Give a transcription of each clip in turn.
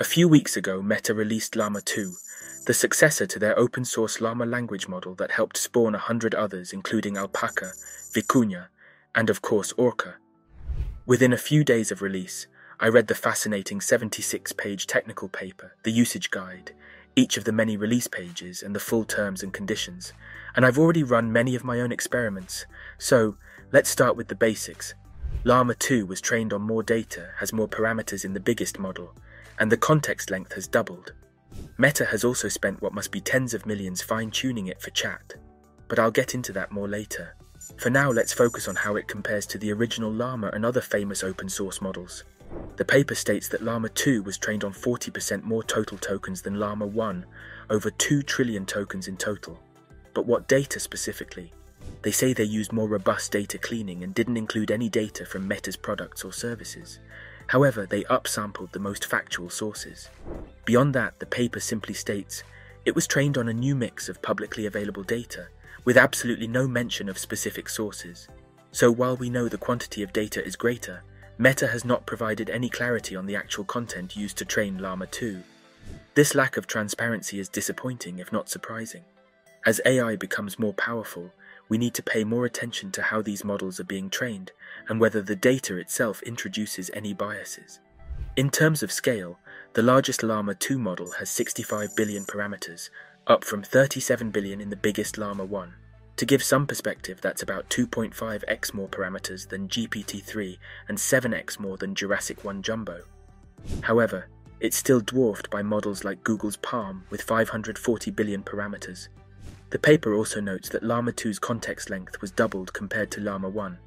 A few weeks ago, Meta released Llama 2, the successor to their open-source Llama language model that helped spawn 100 others, including Alpaca, Vicuña, and of course Orca. Within a few days of release, I read the fascinating 76-page technical paper, the usage guide, each of the many release pages, and the full terms and conditions, and I've already run many of my own experiments. So, let's start with the basics. Llama 2 was trained on more data, has more parameters in the biggest model, and the context length has doubled. Meta has also spent what must be tens of millions fine-tuning it for chat, but I'll get into that more later. For now, let's focus on how it compares to the original Llama and other famous open-source models. The paper states that Llama 2 was trained on 40% more total tokens than Llama 1, over 2 trillion tokens in total. But what data specifically? They say they used more robust data cleaning and didn't include any data from Meta's products or services. However, they upsampled the most factual sources. Beyond that, the paper simply states, it was trained on a new mix of publicly available data, with absolutely no mention of specific sources. So while we know the quantity of data is greater, Meta has not provided any clarity on the actual content used to train Llama 2. This lack of transparency is disappointing, if not surprising. As AI becomes more powerful, we need to pay more attention to how these models are being trained and whether the data itself introduces any biases. In terms of scale, the largest Llama 2 model has 65 billion parameters, up from 37 billion in the biggest Llama 1. To give some perspective, that's about 2.5x more parameters than GPT-3 and 7x more than Jurassic 1 Jumbo. However, it's still dwarfed by models like Google's PaLM with 540 billion parameters. The paper also notes that Llama 2's context length was doubled compared to Llama 1,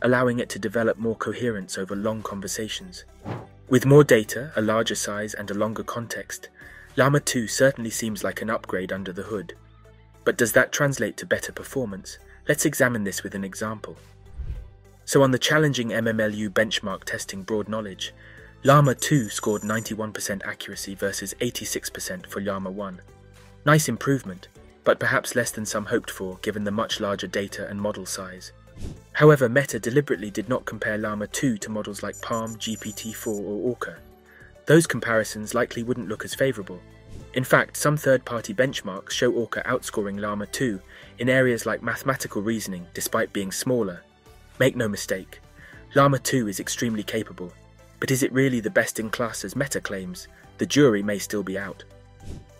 allowing it to develop more coherence over long conversations. With more data, a larger size, and a longer context, Llama 2 certainly seems like an upgrade under the hood. But does that translate to better performance? Let's examine this with an example. So on the challenging MMLU benchmark testing broad knowledge, Llama 2 scored 91% accuracy versus 86% for Llama 1. Nice improvement, but perhaps less than some hoped for given the much larger data and model size. However, Meta deliberately did not compare Llama 2 to models like PaLM, GPT-4 or Orca. Those comparisons likely wouldn't look as favourable. In fact, some third-party benchmarks show Orca outscoring Llama 2 in areas like mathematical reasoning despite being smaller. Make no mistake, Llama 2 is extremely capable, but is it really the best in class as Meta claims? The jury may still be out.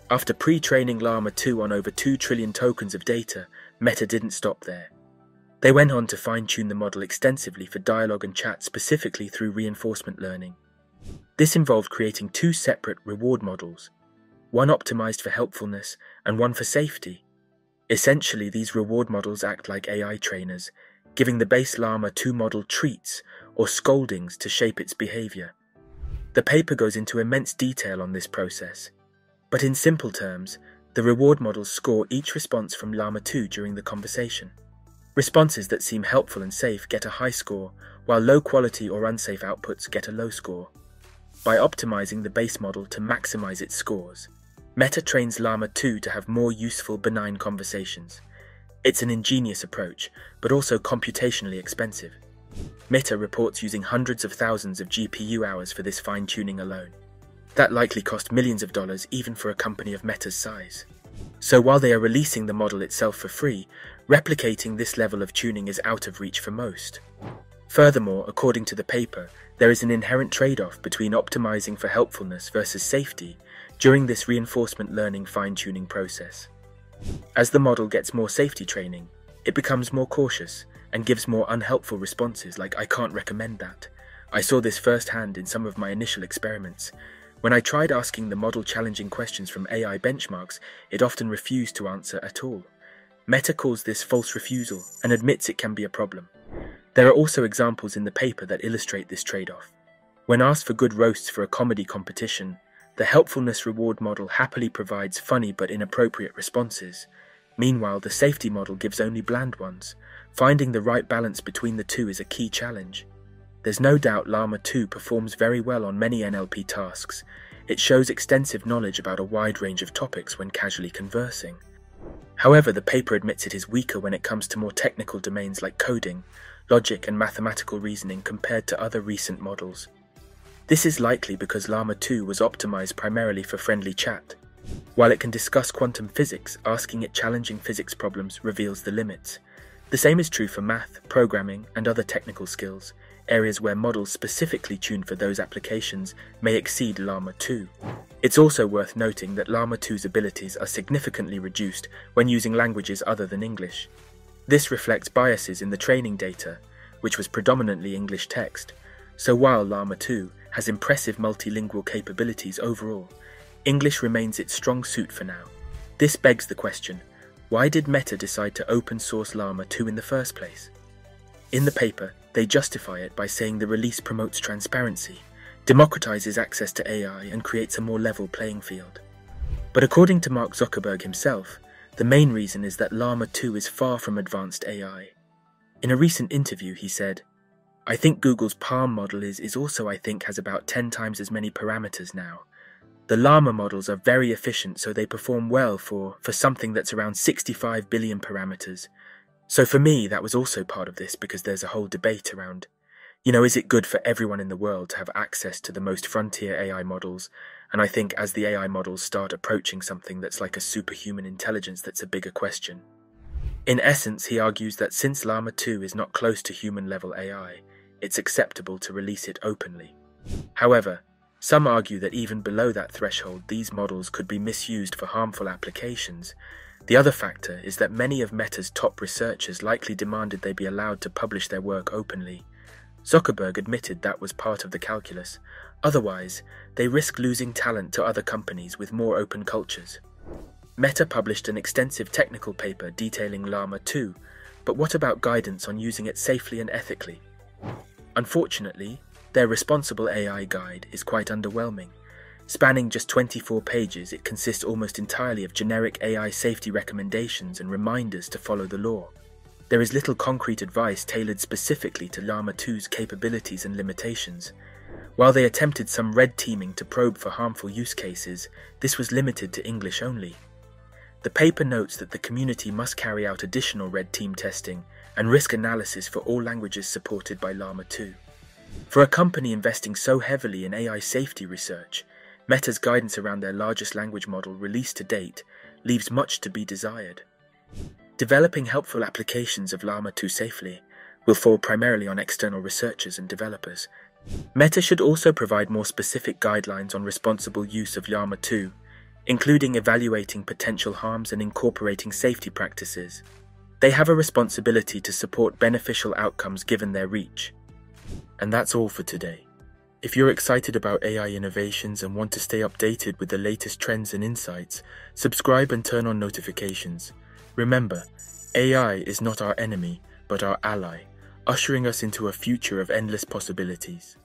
After pre-training Llama 2 on over 2 trillion tokens of data, Meta didn't stop there. They went on to fine-tune the model extensively for dialogue and chat, specifically through reinforcement learning. This involved creating 2 separate reward models, one optimized for helpfulness and one for safety. Essentially, these reward models act like AI trainers, giving the base Llama 2 model treats or scoldings to shape its behavior. The paper goes into immense detail on this process, but in simple terms, the reward models score each response from Llama 2 during the conversation. Responses that seem helpful and safe get a high score, while low-quality or unsafe outputs get a low score. By optimizing the base model to maximize its scores, Meta trains Llama 2 to have more useful, benign conversations. It's an ingenious approach, but also computationally expensive. Meta reports using hundreds of thousands of GPU hours for this fine-tuning alone. That likely cost millions of dollars even for a company of Meta's size. So while they are releasing the model itself for free, replicating this level of tuning is out of reach for most. Furthermore, according to the paper, there is an inherent trade-off between optimizing for helpfulness versus safety during this reinforcement learning fine-tuning process. As the model gets more safety training, it becomes more cautious and gives more unhelpful responses like, "I can't recommend that." I saw this firsthand in some of my initial experiments. When I tried asking the model challenging questions from AI benchmarks, it often refused to answer at all. Meta calls this false refusal and admits it can be a problem. There are also examples in the paper that illustrate this trade-off. When asked for good roasts for a comedy competition, the helpfulness reward model happily provides funny but inappropriate responses. Meanwhile, the safety model gives only bland ones. Finding the right balance between the two is a key challenge. There's no doubt Llama 2 performs very well on many NLP tasks. It shows extensive knowledge about a wide range of topics when casually conversing. However, the paper admits it is weaker when it comes to more technical domains like coding, logic and mathematical reasoning compared to other recent models. This is likely because Llama 2 was optimized primarily for friendly chat. While it can discuss quantum physics, asking it challenging physics problems reveals the limits. The same is true for math, programming, and other technical skills, areas where models specifically tuned for those applications may exceed Llama 2. It's also worth noting that Llama 2's abilities are significantly reduced when using languages other than English. This reflects biases in the training data, which was predominantly English text. So while Llama 2 has impressive multilingual capabilities overall, English remains its strong suit for now. This begs the question, why did Meta decide to open source Llama 2 in the first place? In the paper, they justify it by saying the release promotes transparency, democratizes access to AI, and creates a more level playing field. But according to Mark Zuckerberg himself, the main reason is that Llama 2 is far from advanced AI. In a recent interview, he said, "I think Google's PaLM model also has about 10 times as many parameters now. The Llama models are very efficient, so they perform well for something that's around 65 billion parameters. So for me, that was also part of this, because there's a whole debate around, is it good for everyone in the world to have access to the most frontier AI models? And I think as the AI models start approaching something that's like a superhuman intelligence, that's a bigger question." In essence, he argues that since Llama 2 is not close to human-level AI, it's acceptable to release it openly. However, some argue that even below that threshold, these models could be misused for harmful applications. The other factor is that many of Meta's top researchers likely demanded they be allowed to publish their work openly. Zuckerberg admitted that was part of the calculus. Otherwise, they risk losing talent to other companies with more open cultures. Meta published an extensive technical paper detailing Llama 2, but what about guidance on using it safely and ethically? Unfortunately, their Responsible AI guide is quite underwhelming. Spanning just 24 pages, it consists almost entirely of generic AI safety recommendations and reminders to follow the law. There is little concrete advice tailored specifically to Llama 2's capabilities and limitations. While they attempted some red teaming to probe for harmful use cases, this was limited to English only. The paper notes that the community must carry out additional red team testing and risk analysis for all languages supported by Llama 2. For a company investing so heavily in AI safety research, Meta's guidance around their largest language model released to date leaves much to be desired. Developing helpful applications of Llama 2 safely will fall primarily on external researchers and developers. Meta should also provide more specific guidelines on responsible use of Llama 2, including evaluating potential harms and incorporating safety practices. They have a responsibility to support beneficial outcomes given their reach. And that's all for today. If you're excited about AI innovations and want to stay updated with the latest trends and insights, subscribe and turn on notifications. Remember, AI is not our enemy, but our ally, ushering us into a future of endless possibilities.